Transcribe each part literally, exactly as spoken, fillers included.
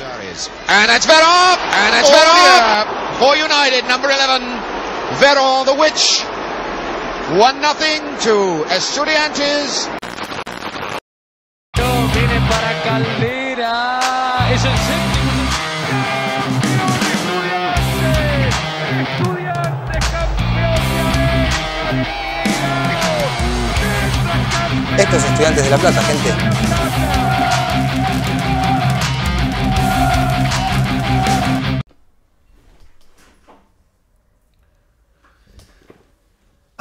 And it's Vero! And it's Vero! Oh, for United, number eleven, Vero the Witch. one nothing to Estudiantes. Viene para Caldera. Es el séptimo. ¡Estudiantes! ¡Estudiantes campeón de América! Esto es Estudiantes de la Plata, gente.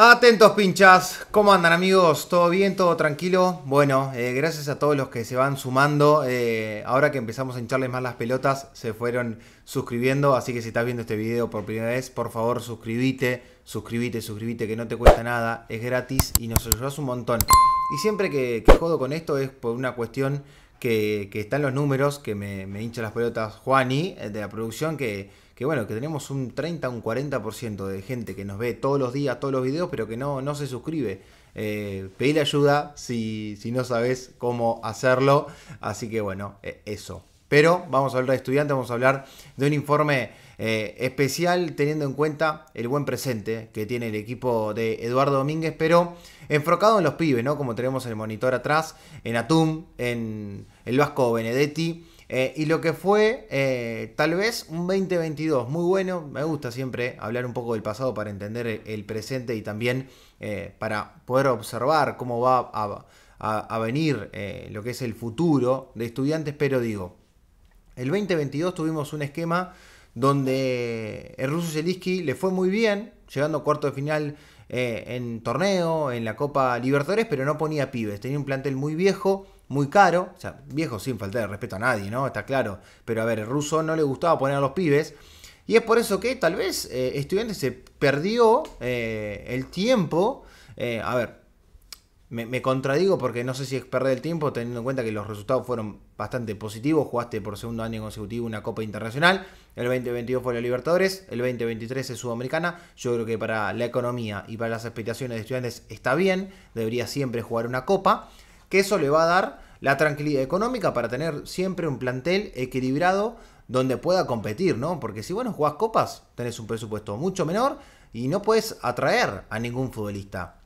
Atentos pinchas, ¿cómo andan amigos? ¿Todo bien? ¿Todo tranquilo? Bueno, eh, gracias a todos los que se van sumando, eh, ahora que empezamos a hincharles más las pelotas, se fueron suscribiendo, así que si estás viendo este video por primera vez, por favor suscríbete, suscríbete, suscríbete, que no te cuesta nada, es gratis y nos ayudas un montón. Y siempre que, que jodo con esto es por una cuestión que, que está en los números, que me, me hincha las pelotas Juani, de la producción, que... que bueno, que tenemos un treinta, un cuarenta por ciento de gente que nos ve todos los días, todos los videos, pero que no, no se suscribe. Eh, pedile ayuda si, si no sabes cómo hacerlo. Así que bueno, eh, eso. Pero vamos a hablar de estudiantes, vamos a hablar de un informe eh, especial teniendo en cuenta el buen presente que tiene el equipo de Eduardo Domínguez, pero enfocado en los pibes, ¿no? Como tenemos el monitor atrás, en Atum, en el Vasco Benedetti. Eh, y lo que fue eh, tal vez un veinte veintidós muy bueno. Me gusta siempre hablar un poco del pasado para entender el, el presente y también eh, para poder observar cómo va a, a, a venir eh, lo que es el futuro de Estudiantes. Pero digo, el veinte veintidós tuvimos un esquema donde el ruso Zelisky le fue muy bien, llegando a cuarto de final eh, en torneo, en la Copa Libertadores, pero no ponía pibes, tenía un plantel muy viejo, muy caro, o sea, viejo sin faltar de respeto a nadie, ¿no? Está claro, pero a ver, el ruso no le gustaba poner a los pibes y es por eso que tal vez eh, Estudiantes se perdió eh, el tiempo, eh, a ver, me, me contradigo porque no sé si es perder el tiempo teniendo en cuenta que los resultados fueron bastante positivos, jugaste por segundo año consecutivo una Copa Internacional, el veinte veintidós fue la Libertadores, el veinte veintitrés es Sudamericana, yo creo que para la economía y para las expectaciones de Estudiantes está bien, debería siempre jugar una Copa, que eso le va a dar la tranquilidad económica para tener siempre un plantel equilibrado donde pueda competir, ¿no? Porque si vos no jugás copas, tenés un presupuesto mucho menor y no podés atraer a ningún futbolista.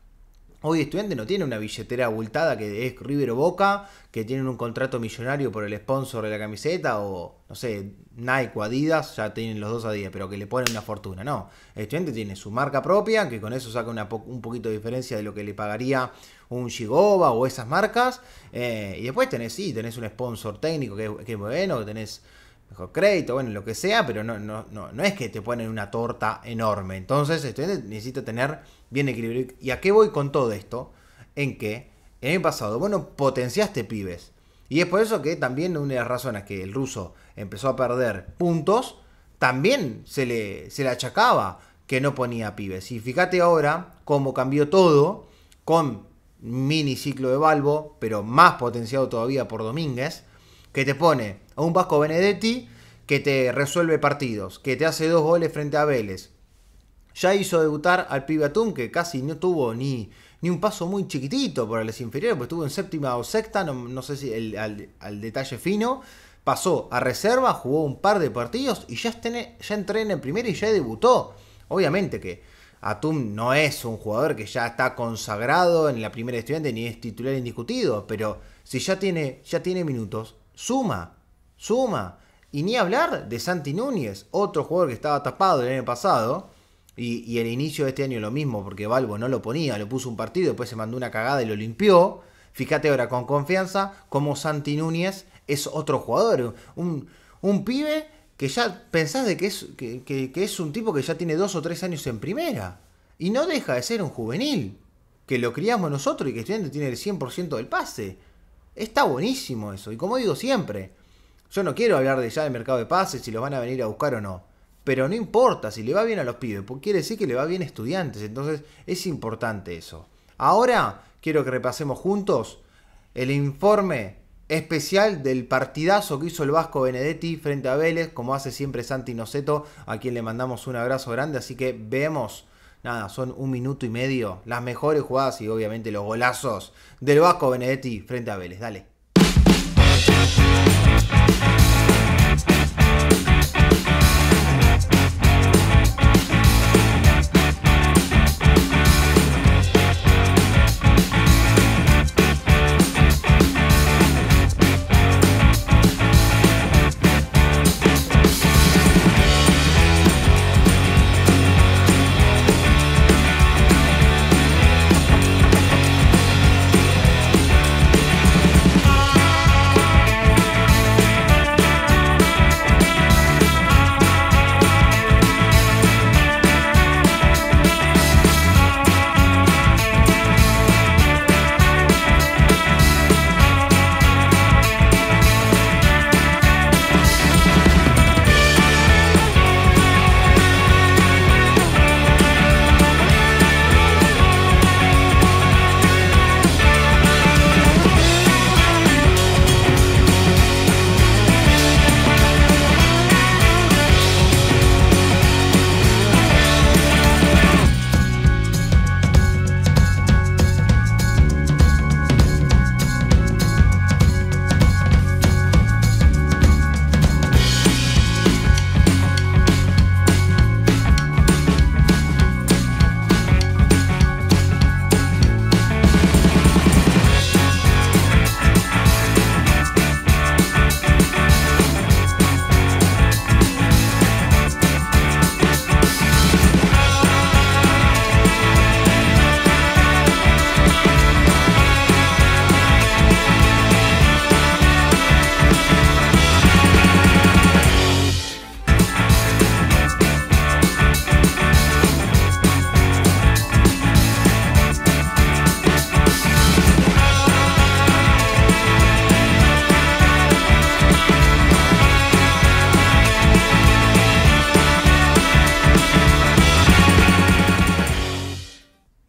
Hoy Estudiante no tiene una billetera abultada que es River o Boca, que tienen un contrato millonario por el sponsor de la camiseta o, no sé, Nike o Adidas, ya tienen los dos a diez, pero que le ponen una fortuna, no. Estudiante tiene su marca propia, que con eso saca una po un poquito de diferencia de lo que le pagaría un Gigoba o esas marcas. Eh, y después tenés, sí, tenés un sponsor técnico que, que es bueno, que tenés mejor crédito, bueno, lo que sea, pero no, no, no, no es que te ponen una torta enorme. Entonces, Estudiante necesita tener bien equilibrado. ¿Y a qué voy con todo esto? En que en el pasado, bueno, potenciaste pibes. Y es por eso que también una de las razones que el ruso empezó a perder puntos, también se le, se le achacaba que no ponía pibes. Y fíjate ahora cómo cambió todo con mini ciclo de Balvo, pero más potenciado todavía por Domínguez, que te pone a un Vasco Benedetti que te resuelve partidos, que te hace dos goles frente a Vélez. Ya hizo debutar al pibe Atum, que casi no tuvo ni, ni un paso muy chiquitito por las inferiores, pues estuvo en séptima o sexta, no, no sé si el, al, al detalle fino. Pasó a reserva, jugó un par de partidos y ya, estene, ya entrena en primera y ya debutó. Obviamente que Atum no es un jugador que ya está consagrado en la primera de Estudiante ni es titular indiscutido, pero si ya tiene, ya tiene minutos, suma, suma. Y ni hablar de Santi Núñez, otro jugador que estaba tapado el año pasado. Y, y el inicio de este año lo mismo, porque Balvo no lo ponía, lo puso un partido, después se mandó una cagada y lo limpió. Fíjate ahora con confianza como Santi Núñez es otro jugador, un, un pibe que ya pensás de que es, que, que, que es un tipo que ya tiene dos o tres años en primera y no deja de ser un juvenil, que lo criamos nosotros y que Estudiante tiene el cien por ciento del pase. Está buenísimo eso, y como digo siempre, yo no quiero hablar de ya del mercado de pases, si los van a venir a buscar o no. Pero no importa, si le va bien a los pibes, porque quiere decir que le va bien a Estudiantes. Entonces es importante eso. Ahora quiero que repasemos juntos el informe especial del partidazo que hizo el Vasco Benedetti frente a Vélez, como hace siempre Santi Noceto, a quien le mandamos un abrazo grande. Así que vemos, nada, son un minuto y medio, las mejores jugadas y obviamente los golazos del Vasco Benedetti frente a Vélez. Dale.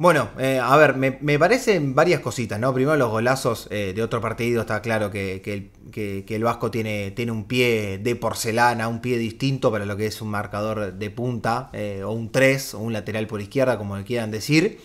Bueno, eh, a ver, me, me parecen varias cositas, ¿no? Primero los golazos eh, de otro partido, está claro que, que, el, que, que el Vasco tiene, tiene un pie de porcelana, un pie distinto para lo que es un marcador de punta, eh, o un tres, o un lateral por izquierda, como le quieran decir.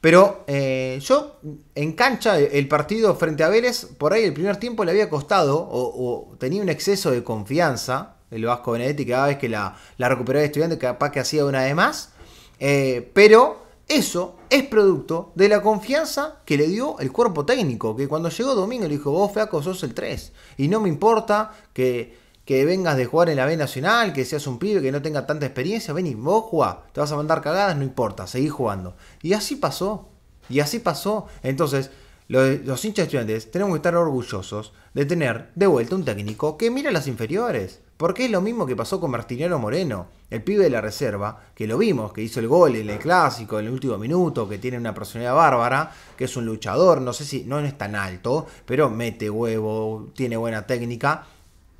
Pero eh, yo, en cancha, el partido frente a Vélez, por ahí el primer tiempo le había costado, o, o tenía un exceso de confianza el Vasco Benedetti, cada vez que la, la recuperaba el Estudiante, capaz que hacía una de más, eh, pero... Eso es producto de la confianza que le dio el cuerpo técnico, que cuando llegó Domínguez le dijo, vos flaco sos el tres, y no me importa que, que vengas de jugar en la B Nacional, que seas un pibe que no tenga tanta experiencia, vení, vos jugá, te vas a mandar cagadas, no importa, seguí jugando. Y así pasó, y así pasó. Entonces, los, los hinchas Estudiantes tenemos que estar orgullosos de tener de vuelta un técnico que mira las inferiores. Porque es lo mismo que pasó con Martiniano Moreno, el pibe de la reserva, que lo vimos, que hizo el gol en el Clásico, en el último minuto, que tiene una personalidad bárbara, que es un luchador, no sé si, no es tan alto, pero mete huevo, tiene buena técnica.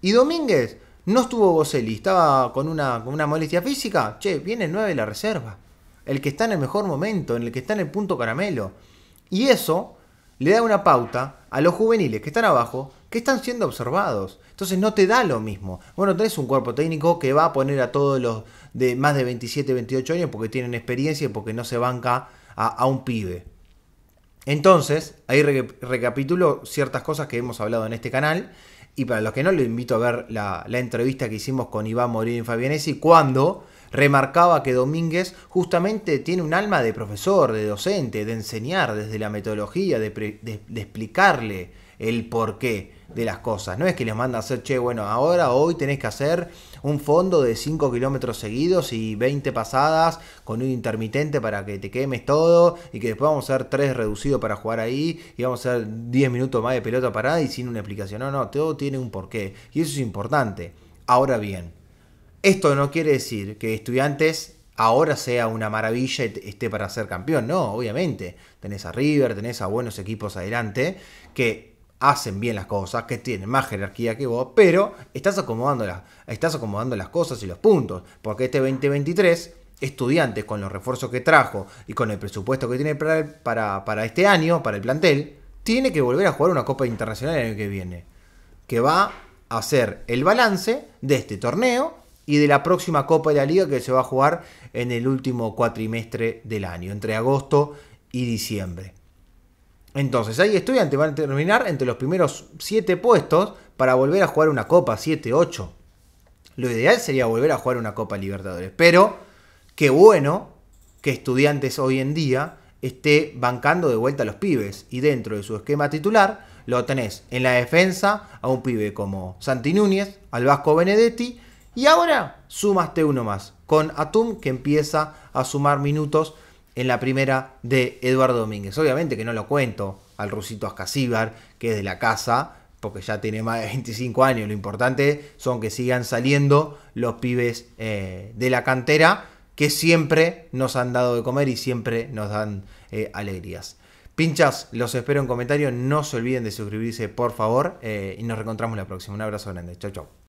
Y Domínguez no estuvo Boselli, estaba con una, con una molestia física, che, viene el nueve de la reserva, el que está en el mejor momento, en el que está en el punto caramelo. Y eso le da una pauta a los juveniles que están abajo, que están siendo observados. Entonces no te da lo mismo. Bueno, tenés un cuerpo técnico que va a poner a todos los de más de veintisiete, veintiocho años porque tienen experiencia y porque no se banca a, a un pibe. Entonces, ahí re, recapitulo ciertas cosas que hemos hablado en este canal. Y para los que no, les invito a ver la, la entrevista que hicimos con Iván Morín y Fabianesi cuando remarcaba que Domínguez justamente tiene un alma de profesor, de docente, de enseñar desde la metodología, de, pre, de, de explicarle el porqué de las cosas. No es que les manda a hacer, che, bueno, ahora, hoy tenés que hacer un fondo de cinco kilómetros seguidos y veinte pasadas con un intermitente para que te quemes todo y que después vamos a hacer tres reducidos para jugar ahí y vamos a hacer diez minutos más de pelota parada y sin una explicación. No, no, todo tiene un porqué y eso es importante. Ahora bien, esto no quiere decir que Estudiantes ahora sea una maravilla y esté para ser campeón. No, obviamente. Tenés a River, tenés a buenos equipos adelante que hacen bien las cosas, que tienen más jerarquía que vos, pero estás acomodando, las, estás acomodando las cosas y los puntos, porque este veinte veintitrés, Estudiantes con los refuerzos que trajo y con el presupuesto que tiene para, para, para este año, para el plantel, tiene que volver a jugar una Copa Internacional el año que viene, que va a hacer el balance de este torneo y de la próxima Copa de la Liga que se va a jugar en el último cuatrimestre del año, entre agosto y diciembre. Entonces ahí Estudiantes van a terminar entre los primeros siete puestos para volver a jugar una Copa, siete, ocho. Lo ideal sería volver a jugar una Copa Libertadores. Pero qué bueno que Estudiantes hoy en día esté bancando de vuelta a los pibes. Y dentro de su esquema titular lo tenés en la defensa a un pibe como Santi Núñez, al Vasco Benedetti. Y ahora sumaste uno más con Atum, que empieza a sumar minutos en la primera de Eduardo Domínguez. Obviamente que no lo cuento al Rusito Ascacíbar, que es de la casa, porque ya tiene más de veinticinco años. Lo importante son que sigan saliendo los pibes eh, de la cantera, que siempre nos han dado de comer y siempre nos dan eh, alegrías. Pinchas, los espero en comentarios. No se olviden de suscribirse, por favor. Eh, y nos reencontramos la próxima. Un abrazo grande. Chau, chau.